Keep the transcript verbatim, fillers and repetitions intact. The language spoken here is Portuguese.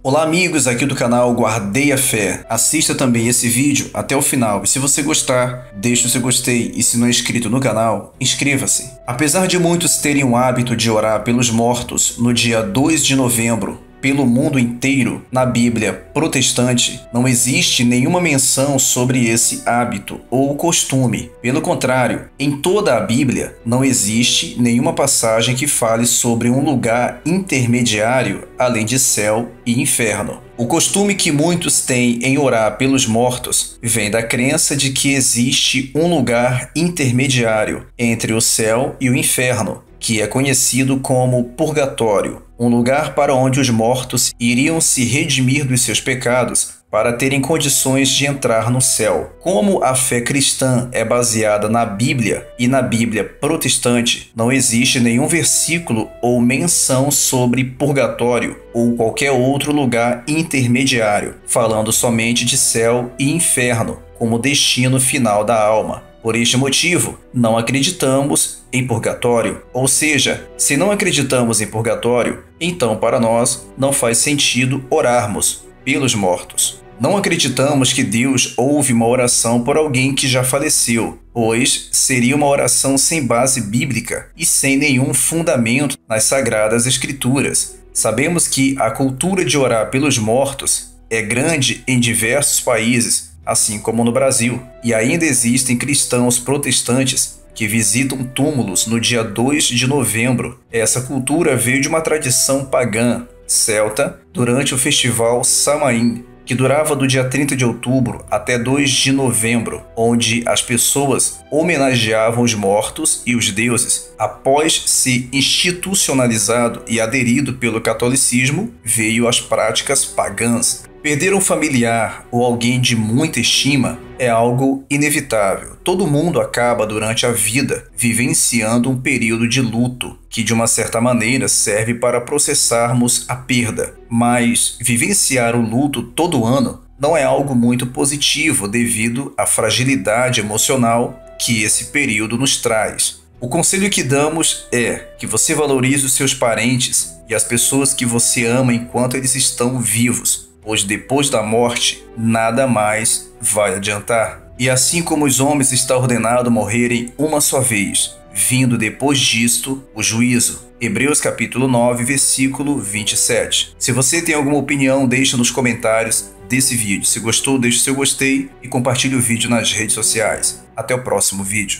Olá amigos aqui do canal Guardei a Fé, assista também esse vídeo até o final e se você gostar, deixe o seu gostei e se não é inscrito no canal, inscreva-se. Apesar de muitos terem o hábito de orar pelos mortos no dia dois de novembro, pelo mundo inteiro, na Bíblia protestante, não existe nenhuma menção sobre esse hábito ou costume. Pelo contrário, em toda a Bíblia não existe nenhuma passagem que fale sobre um lugar intermediário além de céu e inferno. O costume que muitos têm em orar pelos mortos vem da crença de que existe um lugar intermediário entre o céu e o inferno, que é conhecido como purgatório, um lugar para onde os mortos iriam se redimir dos seus pecados para terem condições de entrar no céu. Como a fé cristã é baseada na Bíblia e na Bíblia protestante, não existe nenhum versículo ou menção sobre purgatório ou qualquer outro lugar intermediário, falando somente de céu e inferno como destino final da alma. Por este motivo, não acreditamos em purgatório. Ou seja, se não acreditamos em purgatório, então para nós não faz sentido orarmos pelos mortos. Não acreditamos que Deus ouve uma oração por alguém que já faleceu, pois seria uma oração sem base bíblica e sem nenhum fundamento nas Sagradas Escrituras. Sabemos que a cultura de orar pelos mortos é grande em diversos países, assim como no Brasil, e ainda existem cristãos protestantes que visitam túmulos no dia dois de novembro. Essa cultura veio de uma tradição pagã celta durante o festival Samhain, que durava do dia trinta de outubro até dois de novembro, onde as pessoas homenageavam os mortos e os deuses. Após se institucionalizado e aderido pelo catolicismo, veio as práticas pagãs. Perder um familiar ou alguém de muita estima é algo inevitável. Todo mundo acaba durante a vida vivenciando um período de luto, que de uma certa maneira serve para processarmos a perda. Mas vivenciar o luto todo ano não é algo muito positivo devido à fragilidade emocional que esse período nos traz. O conselho que damos é que você valorize os seus parentes e as pessoas que você ama enquanto eles estão vivos, pois depois da morte, nada mais vai adiantar. E assim como os homens está ordenado morrerem uma só vez, vindo depois disto o juízo. Hebreus capítulo nove, versículo vinte e sete. Se você tem alguma opinião, deixa nos comentários desse vídeo. Se gostou, deixe seu gostei e compartilhe o vídeo nas redes sociais. Até o próximo vídeo.